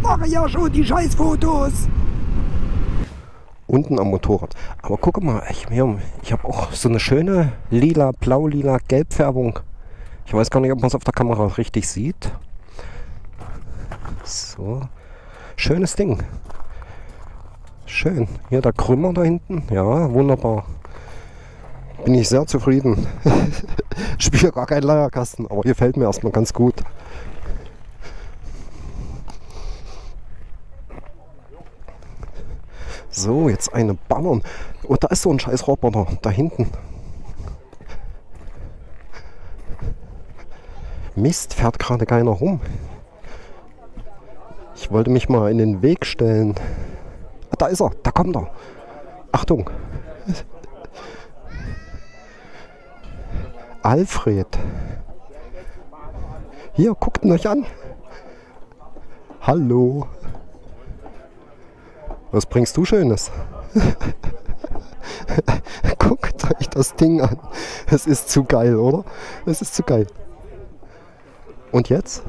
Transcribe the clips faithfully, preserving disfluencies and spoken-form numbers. ich mache ja schon die Scheißfotos. Unten am Motorrad. Aber guck mal, ich, ich habe auch so eine schöne lila, blau-lila Gelbfärbung. Ich weiß gar nicht, ob man es auf der Kamera richtig sieht. So. Schönes Ding. Schön. Hier der Krümmer da hinten. Ja, wunderbar. Bin ich sehr zufrieden. Ich spiele gar keinen Leierkasten, aber hier fällt mir erstmal ganz gut. So, jetzt eine Ballern. Oh, da ist so ein scheiß Roboter, da hinten. Mist, fährt gerade keiner rum. Ich wollte mich mal in den Weg stellen. Ah, da ist er, da kommt er. Achtung. Alfred. Hier, guckt ihn euch an. Hallo. Was bringst du Schönes? Guckt euch das Ding an. Es ist zu geil, oder? Es ist zu geil. Und jetzt?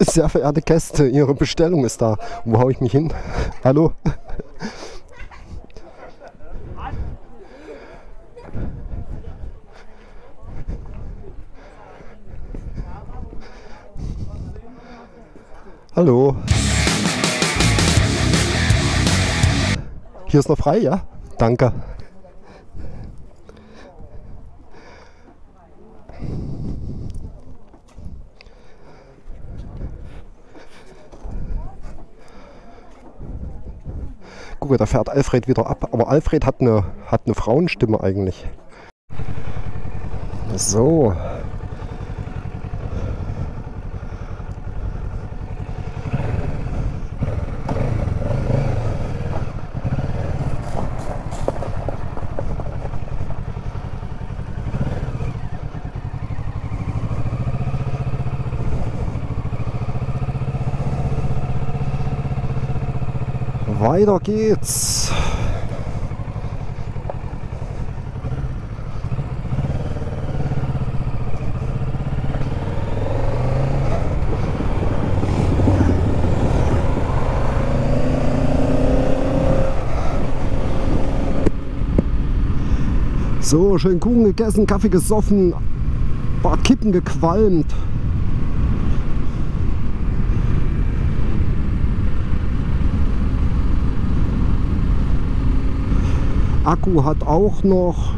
Sehr verehrte Gäste, Ihre Bestellung ist da. Wo hau ich mich hin? Hallo? Hallo. Hier ist noch frei, ja? Danke. Guck, da fährt Alfred wieder ab. Aber Alfred hat eine, hat eine Frauenstimme eigentlich. So. Weiter geht's. So, schön Kuchen gegessen, Kaffee gesoffen, paar Kippen gequalmt. Akku hat auch noch.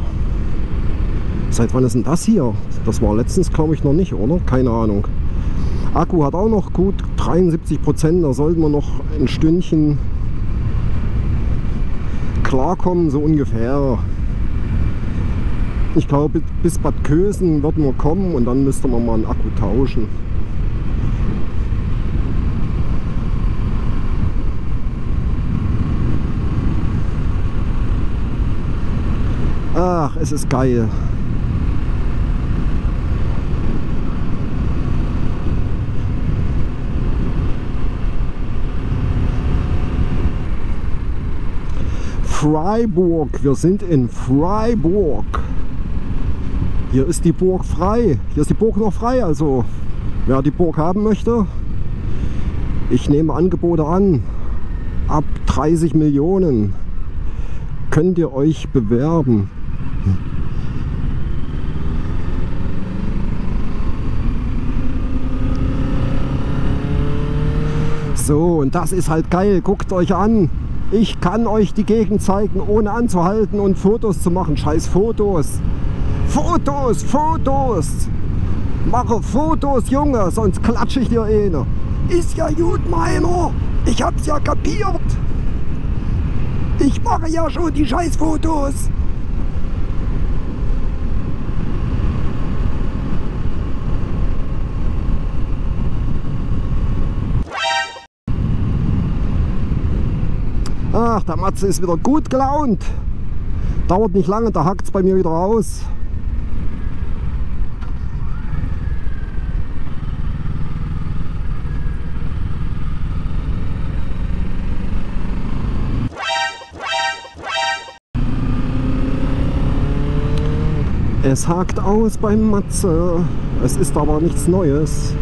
Seit wann ist denn das hier? Das war letztens, glaube ich, noch nicht, oder? Keine Ahnung. Akku hat auch noch gut dreiundsiebzig Prozent. Da sollten wir noch ein Stündchen klarkommen, so ungefähr. Ich glaube, bis Bad Kösen würden wir kommen und dann müsste man mal einen Akku tauschen. Ach, es ist geil. Freiburg, wir sind in Freiburg. Hier ist die Burg frei. Hier ist die Burg noch frei, also wer die Burg haben möchte, ich nehme Angebote an. Ab dreißig Millionen könnt ihr euch bewerben. So, und das ist halt geil, guckt euch an. Ich kann euch die Gegend zeigen, ohne anzuhalten und Fotos zu machen. Scheiß Fotos. Fotos, Fotos. Mache Fotos, Junge, sonst klatsche ich dir eine. Ist ja gut, meiner. Ich hab's ja kapiert. Ich mache ja schon die Scheißfotos. Ach, der Matze ist wieder gut gelaunt. Dauert nicht lange, da hackt es bei mir wieder aus. Es hakt aus beim Matze. Es ist aber nichts Neues.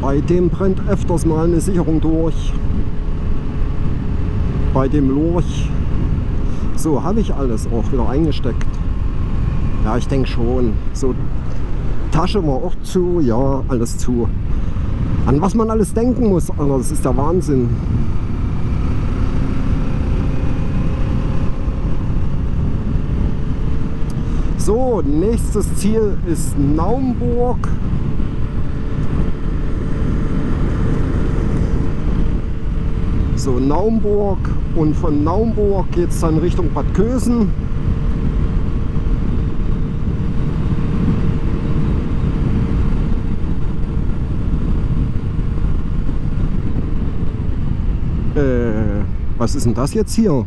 Bei dem brennt öfters mal eine Sicherung durch. Bei dem Lurch. So, habe ich alles auch wieder eingesteckt? Ja, ich denke schon. So, Tasche war auch zu. Ja, alles zu. An was man alles denken muss, Alter, das ist der Wahnsinn. So, nächstes Ziel ist Naumburg. So, Naumburg, und von Naumburg geht es dann Richtung Bad Kösen. Äh, was ist denn das jetzt hier?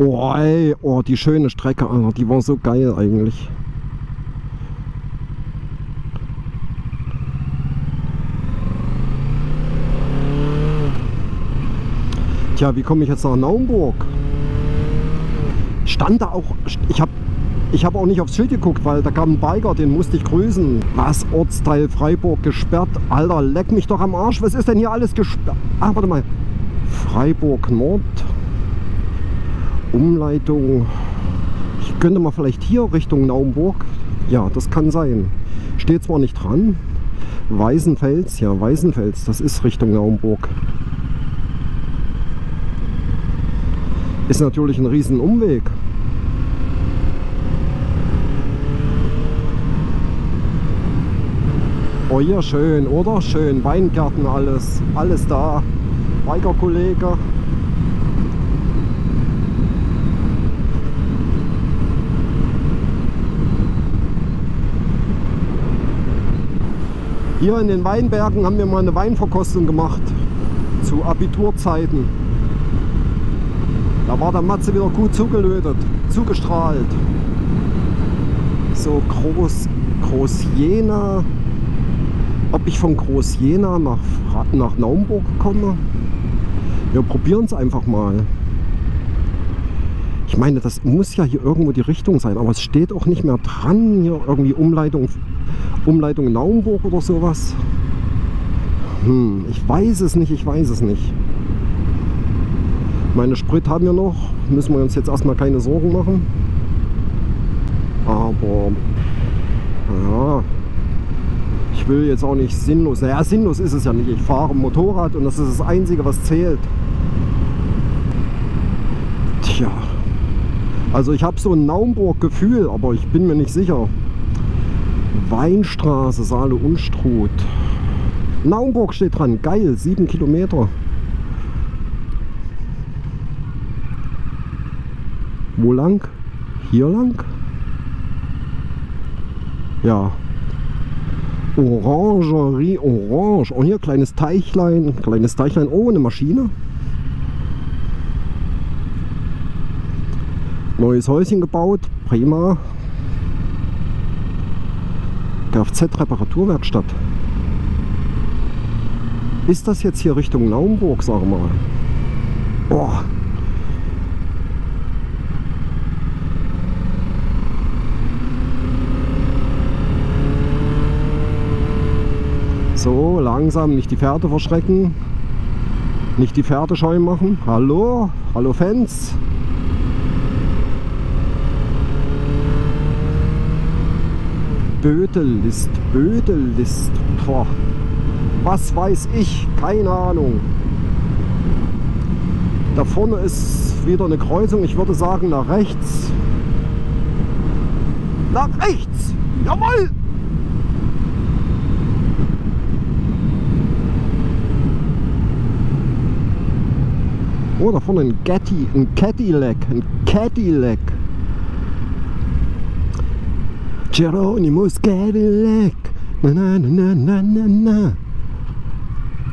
Oh, ey, oh, die schöne Strecke, Alter, die war so geil eigentlich. Tja, wie komme ich jetzt nach Naumburg? Stand da auch, ich habe ich hab auch nicht aufs Schild geguckt, weil da kam ein Biker, den musste ich grüßen. Was, Ortsteil Freiburg gesperrt? Alter, leck mich doch am Arsch, was ist denn hier alles gesperrt? Ah, warte mal, Freiburg Nord, Umleitung, ich könnte mal vielleicht hier Richtung Naumburg, ja, das kann sein. Steht zwar nicht dran, Weißenfels, ja, Weißenfels, das ist Richtung Naumburg. Ist natürlich ein riesen Umweg. Oh ja, schön, oder? Schön, Weingärten, alles, alles da. Biker-Kollege. Hier in den Weinbergen haben wir mal eine Weinverkostung gemacht. Zu Abiturzeiten. Da war der Matze wieder gut zugelötet, zugestrahlt. So, Groß, Groß Jena. Ob ich von Groß Jena nach, nach Naumburg komme? Wir probieren es einfach mal. Ich meine, das muss ja hier irgendwo die Richtung sein, aber es steht auch nicht mehr dran. Hier irgendwie Umleitung, Umleitung Naumburg oder sowas. Hm, ich weiß es nicht, ich weiß es nicht. Meine Sprit haben wir noch, müssen wir uns jetzt erstmal keine Sorgen machen. Aber ja, ich will jetzt auch nicht sinnlos. Naja, sinnlos ist es ja nicht. Ich fahre Motorrad und das ist das Einzige, was zählt. Tja, also ich habe so ein Naumburg-Gefühl, aber ich bin mir nicht sicher. Weinstraße, Saale-Unstrut. Naumburg steht dran, geil, sieben Kilometer. Wo lang? Hier lang? Ja. Orangerie, Orange. Und hier kleines Teichlein. Kleines Teichlein ohne Maschine. Neues Häuschen gebaut. Prima. Kfz-Reparaturwerkstatt. Ist das jetzt hier Richtung Naumburg, sag mal? Boah. So, langsam, nicht die Pferde verschrecken, nicht die Pferde scheu machen. Hallo, hallo Fans. Bödelist, Bödelist. Boah, was weiß ich, keine Ahnung. Da vorne ist wieder eine Kreuzung, ich würde sagen nach rechts. Nach rechts, jawohl! Oh, da vorne ein Getty, ein Cadillac, ein Cadillac. Geronimo's Cadillac. Na, na, na, na, na, na.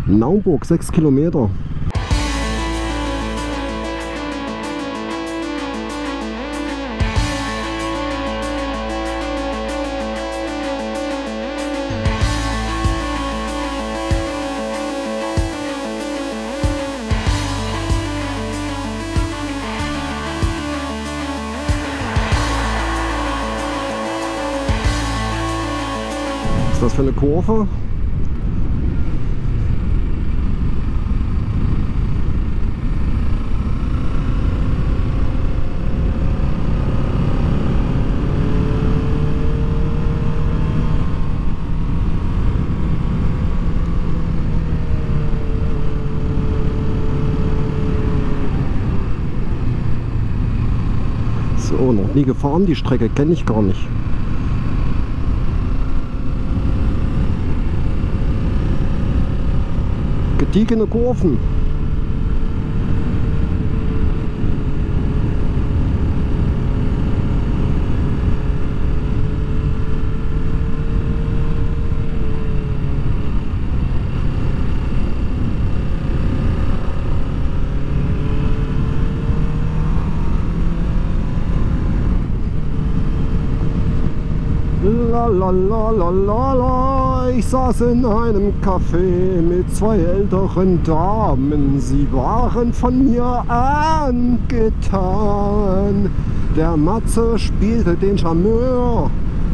Naumburg, sechs Kilometer. ist das für eine Kurve? Oh, noch nie gefahren, die Strecke kenne ich gar nicht. Gediegene Kurven. Lalalala, ich saß in einem Café mit zwei älteren Damen. Sie waren von mir angetan. Der Matze spielte den Charmeur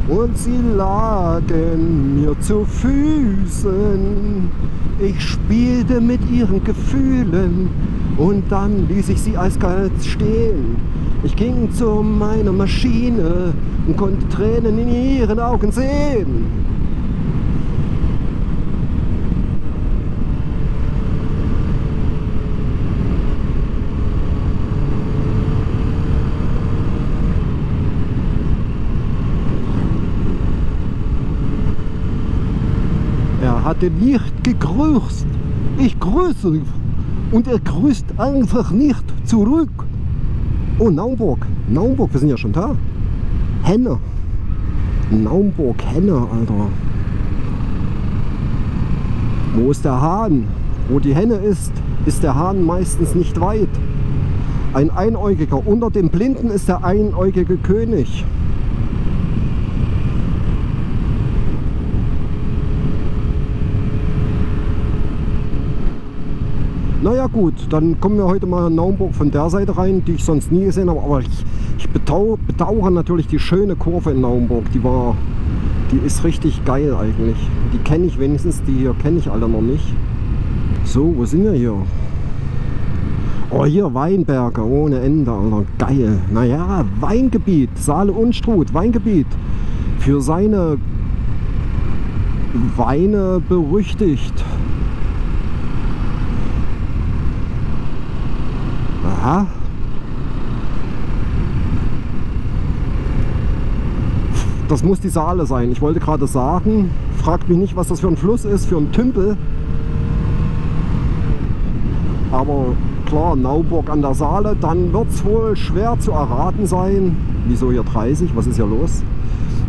und sie lagen mir zu Füßen. Ich spielte mit ihren Gefühlen und dann ließ ich sie eiskalt stehen. Ich ging zu meiner Maschine und konnte Tränen in ihren Augen sehen. Er hatte nicht gegrüßt. Ich grüße und er grüßt einfach nicht zurück. Oh, Naumburg, Naumburg, wir sind ja schon da. Henne. Naumburg, Henne, Alter. Wo ist der Hahn? Wo die Henne ist, ist der Hahn meistens nicht weit. Ein Einäugiger. Unter den Blinden ist der einäugige König. Naja gut, dann kommen wir heute mal in Naumburg von der Seite rein, die ich sonst nie gesehen habe, aber ich, ich bedau, bedauere natürlich die schöne Kurve in Naumburg, die war, die ist richtig geil eigentlich. Die kenne ich wenigstens, die hier kenne ich alle noch nicht. So, wo sind wir hier? Oh, hier Weinberge ohne Ende, Alter, geil. Naja, Weingebiet, Saale-Unstrut, Weingebiet, für seine Weine berüchtigt. Aha. Das muss die Saale sein. Ich wollte gerade sagen, fragt mich nicht, was das für ein Fluss ist, für ein Tümpel. Aber klar, Naumburg an der Saale, dann wird es wohl schwer zu erraten sein. Wieso hier dreißig? Was ist hier los?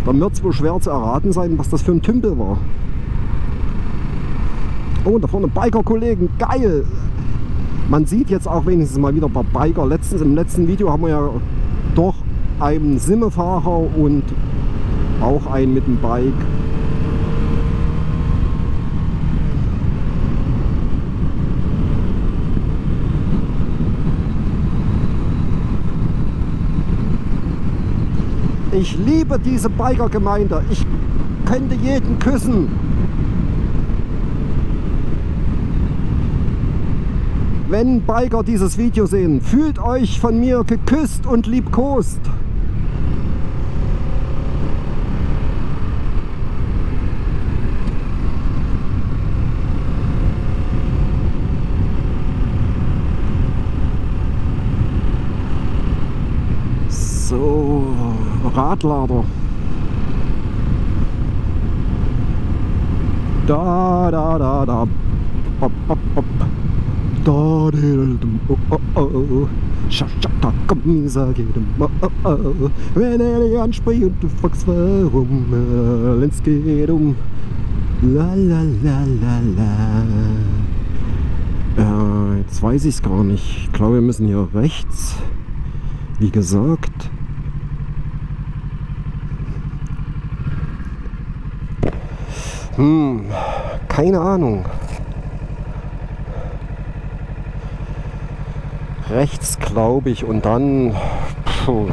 Dann wird es wohl schwer zu erraten sein, was das für ein Tümpel war. Oh, da vorne Biker-Kollegen. Geil! Man sieht jetzt auch wenigstens mal wieder ein paar Biker. Letztens, im letzten Video haben wir ja doch einen Simmefahrer und auch einen mit dem Bike. Ich liebe diese Biker-Gemeinde. Ich könnte jeden küssen. Wenn Biker dieses Video sehen, fühlt euch von mir geküsst und liebkost. So, Radlader. Da, da, da, da. Hopp, hopp, hopp. Da dum oh oh oh, scha scha da komm sag ich dum oh oh oh, wenn er dich anspricht und du fragst warum, es geht um la la la la la. Jetzt weiß ich es gar nicht. Ich glaube, wir müssen hier rechts. Wie gesagt. Hm, keine Ahnung. Rechts, glaube ich, und dann... Puh.